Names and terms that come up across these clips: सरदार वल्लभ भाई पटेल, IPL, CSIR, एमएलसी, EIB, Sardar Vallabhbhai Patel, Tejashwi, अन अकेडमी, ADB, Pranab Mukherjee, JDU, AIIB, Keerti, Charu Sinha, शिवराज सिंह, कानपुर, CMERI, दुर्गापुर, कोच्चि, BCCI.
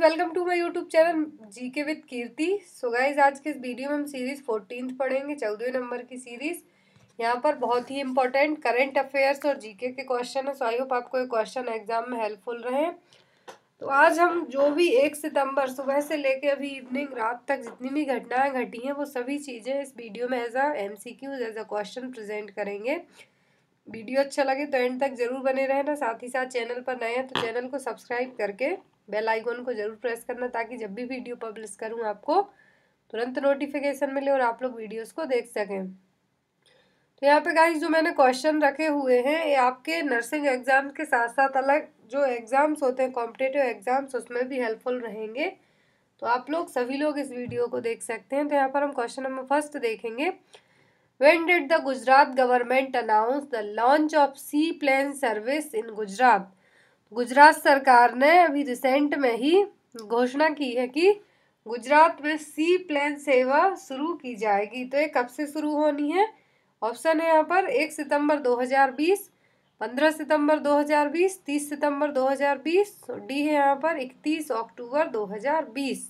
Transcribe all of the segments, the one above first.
Welcome to my YouTube channel GK with Kirti. So guys आज के इस वीडियो में हम सीरीज़ 14 पढ़ेंगे, 14 नंबर की सीरीज़। यहाँ पर बहुत ही इंपॉर्टेंट करंट अफेयर्स और जीके के क्वेश्चन है। सो आई होप आपको ये क्वेश्चन एग्जाम में हेल्पफुल रहे। तो आज हम जो भी 1 सितंबर सुबह से लेकर अभी इवनिंग रात तक जितनी भी घटनाएँ घटी हैं वो सभी चीज़ें इस वीडियो में as a MCQs as a question present करेंगे। वीडियो अच्छा लगे तो एंड तक जरूर बने रहना। साथ ही साथ चैनल पर नए हैं तो चैनल को सब्सक्राइब करके बेल आइकॉन को जरूर प्रेस करना, ताकि जब भी वीडियो पब्लिश करूँ आपको तुरंत नोटिफिकेशन मिले और आप लोग वीडियोस को देख सकें। तो यहाँ पे गाइस जो मैंने क्वेश्चन रखे हुए हैं ये आपके नर्सिंग एग्ज़ाम के साथ साथ अलग जो एग्ज़ाम्स होते हैं कॉम्पिटिटिव एग्ज़ाम्स उसमें भी हेल्पफुल रहेंगे। तो आप लोग सभी लोग इस वीडियो को देख सकते हैं। तो यहाँ पर हम क्वेश्चन नंबर फर्स्ट देखेंगे। When did the Gujarat government announce the launch of seaplane service in Gujarat? Gujarat सरकार ने अभी रिसेंट में ही घोषणा की है कि गुजरात में सी प्लेन सेवा शुरू की जाएगी। तो ये कब से शुरू होनी है? ऑप्शन है यहाँ पर 1 सितंबर 2020, 15 सितंबर 2020, 30 सितंबर 2020। डी है यहाँ पर 31 अक्टूबर 2020।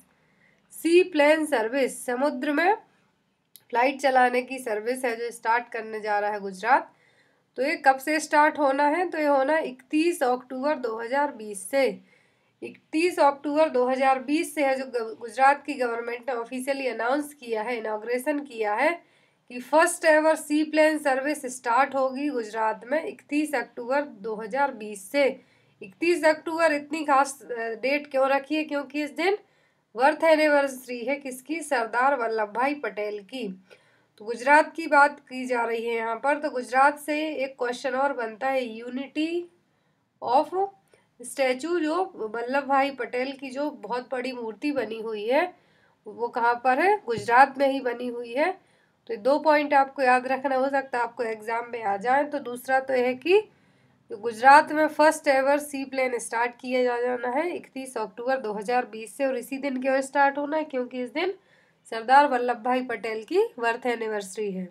सी प्लेन सर्विस समुद्र में फ्लाइट चलाने की सर्विस है जो स्टार्ट करने जा रहा है गुजरात। तो ये कब से स्टार्ट होना है? तो ये होना 31 अक्टूबर 2020 से। 31 अक्टूबर 2020 से है जो गुजरात की गवर्नमेंट ने ऑफिशियली अनाउंस किया है, इनॉग्रेशन किया है कि first ever seaplane service start होगी गुजरात में 31 अक्टूबर 2020 से। 31 अक्टूबर इतनी खास डेट क्यों रखी है? क्योंकि इस दिन बर्थ एनिवर्सरी है किसकी? सरदार वल्लभ भाई पटेल की। तो गुजरात की बात की जा रही है यहाँ पर। तो गुजरात से एक क्वेश्चन और बनता है, यूनिटी ऑफ स्टैचू जो वल्लभ भाई पटेल की जो बहुत बड़ी मूर्ति बनी हुई है वो कहाँ पर है? गुजरात में ही बनी हुई है। तो 2 पॉइंट आपको याद रखना, हो सकता है आपको एग्जाम में आ जाए। तो दूसरा तो यह है कि गुजरात में first ever seaplane start किया जाना है 31 अक्टूबर 2020 से। और इसी दिन क्यों स्टार्ट होना है? क्योंकि इस दिन सरदार वल्लभ भाई पटेल की बर्थ एनिवर्सरी है।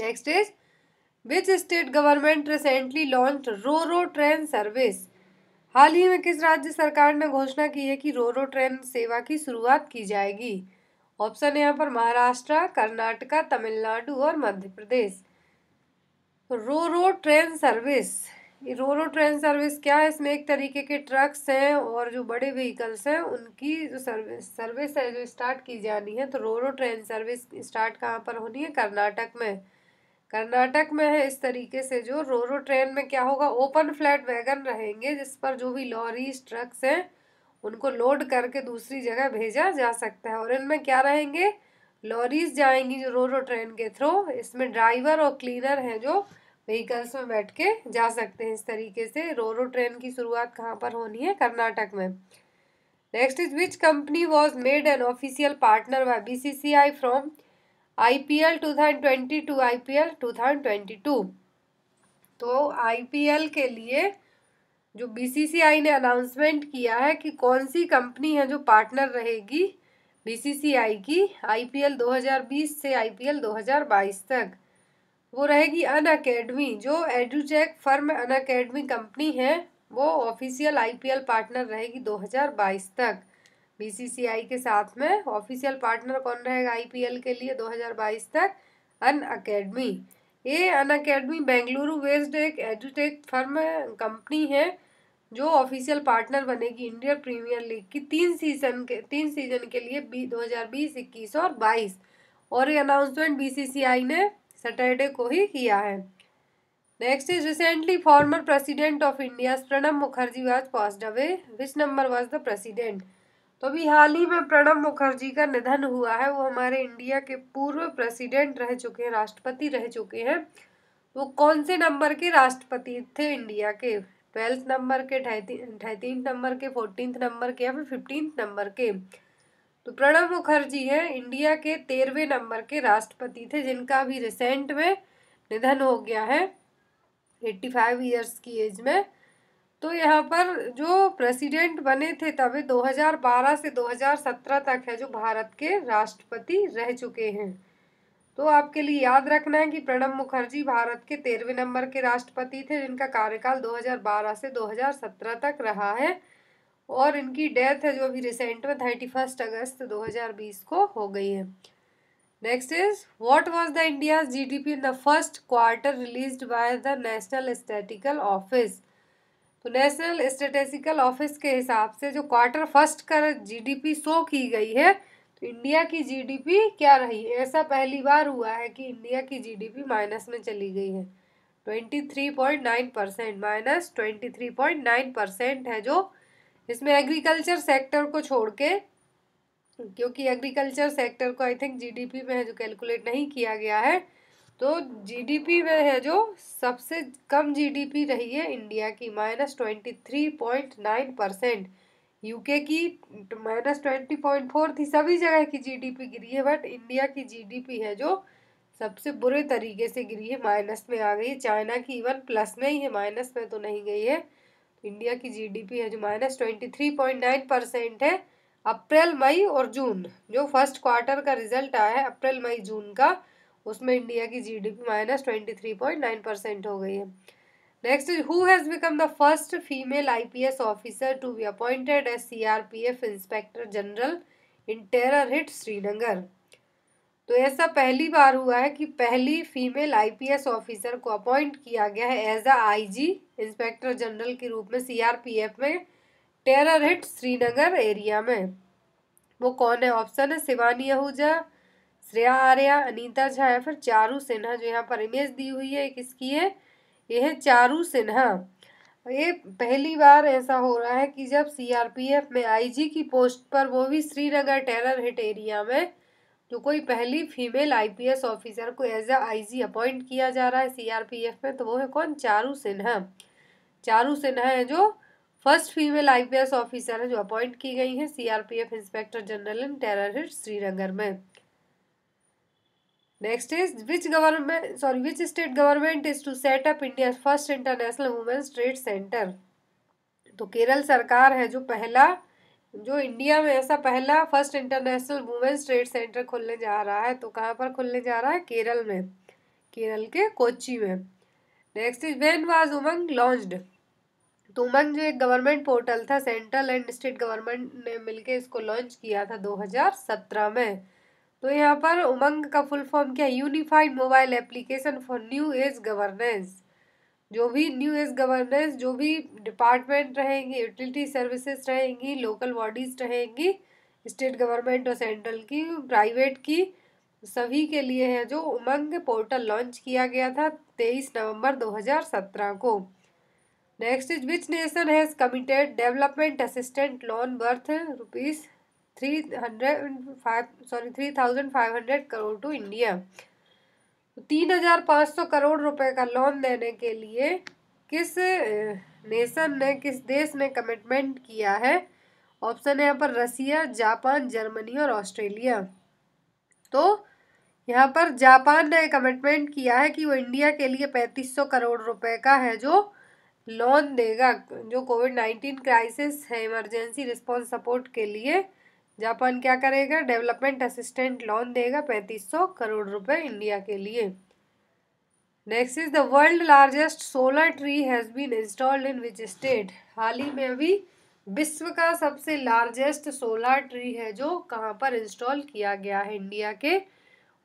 Next is which state government recently launch ro ro train service. हाल ही में किस राज्य सरकार ने घोषणा की है कि रो रो ट्रेन सेवा की शुरुआत की जाएगी? ऑप्शन है यहाँ पर महाराष्ट्र, कर्नाटका, तमिलनाडु और Madhya Pradesh. Ro ro train service, ro ro train service क्या है? इसमें एक तरीके के ट्रक्स हैं और जो बड़े व्हीकल्स हैं उनकी जो सर्विस है जो स्टार्ट की जानी है। तो ro ro train service start कहाँ पर होनी है? कर्नाटक में। कर्नाटक में है इस तरीके से जो रो रो ट्रेन में क्या होगा? ओपन फ्लैट वैगन रहेंगे जिस पर जो भी लॉरीज ट्रक्स हैं उनको लोड करके दूसरी जगह भेजा जा सकता है। और इनमें क्या रहेंगे? लॉरीज जाएंगी जो रो रो ट्रेन के थ्रू। इसमें ड्राइवर और क्लीनर हैं जो व्हीकल्स में बैठ के जा सकते हैं। इस तरीके से रो रो ट्रेन की शुरुआत कहाँ पर होनी है? कर्नाटक में। Next is which company was made an official partner by BCCI from IPL 2020 to IPL 2022। तो IPL के लिए जो BCCI ने अनाउंसमेंट किया है कि कौन सी कंपनी है जो पार्टनर रहेगी BCCI की IPL 2020 से IPL 2022 तक, वो रहेगी अन अकेडमी। जो edutech firm अन अकेडमी company है वो ऑफिशियल IPL पार्टनर रहेगी 2022 तक। BCCI के साथ में ऑफिशियल पार्टनर कौन रहेगा IPL के लिए 2022 तक? अन अकेडमी। ये अन अकेडमी बेंगलुरु बेस्ड एक एडुटेक फर्म कंपनी है जो ऑफिशियल पार्टनर बनेगी इंडियन प्रीमियर लीग की 3 सीजन के लिए 2020, 2021 और 2022। और ये अनाउंसमेंट BCCI ने सैटरडे को ही किया है। Next is recently former president of India Pranab Mukherjee was passed away, which number was the president. तो अभी हाल ही में प्रणब मुखर्जी का निधन हुआ है। वो हमारे इंडिया के पूर्व प्रेसिडेंट रह चुके हैं, राष्ट्रपति रह चुके हैं। वो कौन से नंबर के राष्ट्रपति थे इंडिया के? 12th नंबर के, 13 नंबर के, 14th नंबर के या फिर 15th नंबर के? तो प्रणब मुखर्जी है इंडिया के 13वें नंबर के राष्ट्रपति थे, जिनका भी रिसेंट में निधन हो गया है 85 ईयर्स की एज में। तो यहाँ पर जो प्रेसिडेंट बने थे तब 2012 से 2017 तक है जो भारत के राष्ट्रपति रह चुके हैं। तो आपके लिए याद रखना है कि प्रणब मुखर्जी भारत के 13वें नंबर के राष्ट्रपति थे, जिनका कार्यकाल 2012 से 2017 तक रहा है। और इनकी डेथ है जो अभी रिसेंट में 31 अगस्त 2020 को हो गई है। Next is what was the India's GDP in the first quarter released by the national statistical office. तो नेशनल स्टैटिस्टिकल ऑफिस के हिसाब से जो क्वार्टर फर्स्ट का जीडीपी शो की गई है तो इंडिया की जीडीपी क्या रही, ऐसा पहली बार हुआ है कि इंडिया की जीडीपी माइनस में चली गई है। 23.9% माइनस 23.9% है जो इसमें एग्रीकल्चर सेक्टर को छोड़ के, क्योंकि एग्रीकल्चर सेक्टर को आई थिंक जीडीपी में है जो कैलकुलेट नहीं किया गया है, तो जीडीपी में है जो सबसे कम जीडीपी रही है इंडिया की -23.9%। यूके की -20.4 थी, सभी जगह की जीडीपी गिरी है बट इंडिया की जीडीपी है जो सबसे बुरे तरीके से गिरी है, माइनस में आ गई है। चाइना की इवन प्लस में ही है, माइनस में तो नहीं गई है। इंडिया की जीडीपी है जो -23.9% है। अप्रैल मई और जून जो फर्स्ट क्वार्टर का रिजल्ट आया है अप्रैल मई जून का, उसमें इंडिया की जीडीपी -23.9% हो गई है। Next is who has become the first female IPS officer to be appointed as CRPF inspector general in terror hit Srinagar. तो ऐसा पहली बार हुआ है कि पहली फीमेल आईपीएस ऑफिसर को अपॉइंट किया गया है as a IG inspector general के रूप में सीआरपीएफ में टेरर हिट श्रीनगर एरिया में। वो कौन है, ऑप्शन है शिवानी आहूजा, श्रेया आर्या, अनीता झा या फिर चारू सिन्हा। जो यहाँ पर इमेज दी हुई है किसकी है, ये है चारू सिन्हा। ये पहली बार ऐसा हो रहा है कि जब सीआरपीएफ में आईजी की पोस्ट पर, वो भी श्रीनगर टेरर हिट एरिया में, जो कोई पहली फीमेल आईपीएस ऑफिसर को एज अ आईजी अपॉइंट किया जा रहा है सीआरपीएफ में, तो वो है कौन, चारू सिन्हा। चारू सिन्हा है जो फर्स्ट फीमेल आईपीएस ऑफिसर है जो अपॉइंट की गई है CRPF inspector general in terror hit Srinagar में। Next is which state government is to set up India first international women's trade centre. तो केरल सरकार है जो पहला, जो इंडिया में ऐसा पहला first international women's trade centre खुलने जा रहा है, तो कहाँ पर खुलने जा रहा है, केरल में, केरल के कोच्चि में। Next is when was Umang launched. तो उमंग जो एक गवर्नमेंट पोर्टल था, सेंट्रल एंड स्टेट गवर्नमेंट ने मिलके इसको लॉन्च किया था 2017 में। तो यहाँ पर उमंग का फुल फॉर्म क्या है, unified mobile application for new age governance. जो भी न्यू एज गवर्नेंस, जो भी डिपार्टमेंट रहेंगे, यूटिलिटी सर्विसेज रहेंगी, लोकल बॉडीज़ रहेंगी, स्टेट गवर्नमेंट और सेंट्रल की, प्राइवेट की, सभी के लिए है जो उमंग पोर्टल लॉन्च किया गया था 23 नवंबर 2017 को। Next is which nation has committed development assistant loan worth rupees 3,500 crore to India. 3,500 crore रुपए का लोन देने के लिए किस नेशन ने, किस देश ने कमिटमेंट किया है, ऑप्शन है यहाँ पर रसिया, जापान, जर्मनी और ऑस्ट्रेलिया। तो यहाँ पर जापान ने कमिटमेंट किया है कि वो इंडिया के लिए 3,500 करोड़ रुपए का है जो लोन देगा, जो कोविड-19 क्राइसिस है, इमरजेंसी रिस्पॉन्स सपोर्ट के लिए जापान क्या करेगा, डेवलपमेंट असिस्टेंट लोन देगा 3,500 करोड़ रुपए इंडिया के लिए। Next is the world largest solar tree has been installed in which state. हाल ही में अभी विश्व का सबसे लार्जेस्ट सोलर ट्री है जो कहाँ पर इंस्टॉल किया गया है इंडिया के,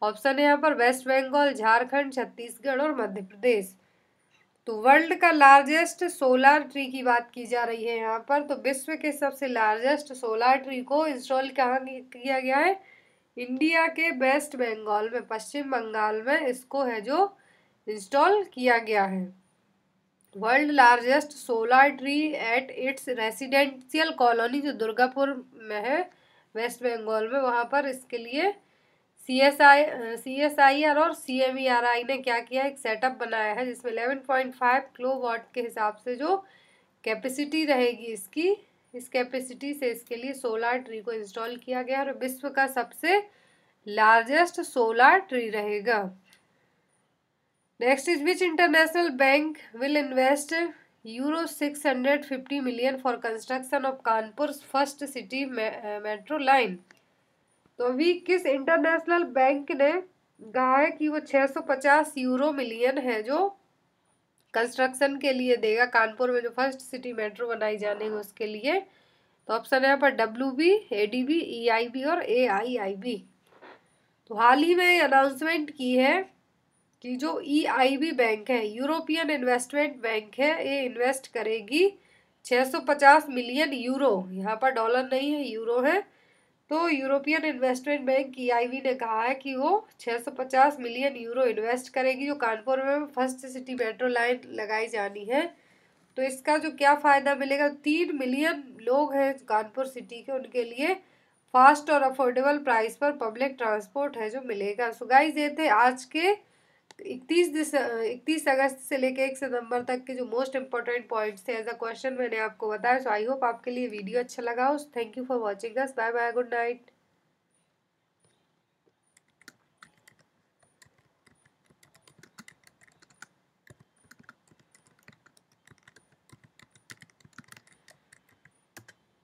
ऑप्शन है यहाँ पर वेस्ट बंगाल, झारखंड, छत्तीसगढ़ और मध्य प्रदेश। तो वर्ल्ड का लार्जेस्ट सोलर ट्री की बात की जा रही है यहाँ पर, तो विश्व के सबसे लार्जेस्ट सोलर ट्री को इंस्टॉल कहाँ किया गया है, इंडिया के वेस्ट बंगाल में, पश्चिम बंगाल में इसको है जो इंस्टॉल किया गया है। World largest solar tree at its residential colony, जो दुर्गापुर में है वेस्ट बंगाल में, वहाँ पर इसके लिए CSIR और CMERI ने क्या किया, एक सेटअप बनाया है जिसमें 11.5 किलोवाट के हिसाब से जो कैपेसिटी रहेगी इसकी, इस कैपेसिटी से इसके लिए सोलर ट्री को इंस्टॉल किया गया और विश्व का सबसे लार्जेस्ट सोलर ट्री रहेगा। Next is which international bank will invest €650 million for construction of कानपुर first city metro line. तो अभी किस इंटरनेशनल बैंक ने कहा है कि वो €650 मिलियन है जो कंस्ट्रक्शन के लिए देगा कानपुर में जो फर्स्ट सिटी मेट्रो बनाई जाने है उसके लिए, तो ऑप्शन है यहाँ पर WB, ADB, EIB और AIIB। तो हाल ही में अनाउंसमेंट की है कि जो EIB बैंक है, यूरोपियन इन्वेस्टमेंट बैंक है, ये इन्वेस्ट करेगी 650 मिलियन यूरो, यहाँ पर डॉलर नहीं है यूरो है। तो यूरोपियन इन्वेस्टमेंट बैंक EIB ने कहा है कि वो 650 मिलियन यूरो इन्वेस्ट करेगी, जो कानपुर में फर्स्ट सिटी मेट्रो लाइन लगाई जानी है। तो इसका जो क्या फ़ायदा मिलेगा, 3 मिलियन लोग हैं कानपुर सिटी के, उनके लिए फास्ट और अफोर्डेबल प्राइस पर पब्लिक ट्रांसपोर्ट है जो मिलेगा। सो गाइस ये थे आज के 31 अगस्त से लेकर 1 सितंबर तक के जो मोस्ट इंपॉर्टेंट पॉइंट्स थे। एज अ क्वेश्चन मैंने आपको बताया। सो आई होप आपके लिए वीडियो अच्छा लगा हो। Thank you for watching us. Bye bye, good night.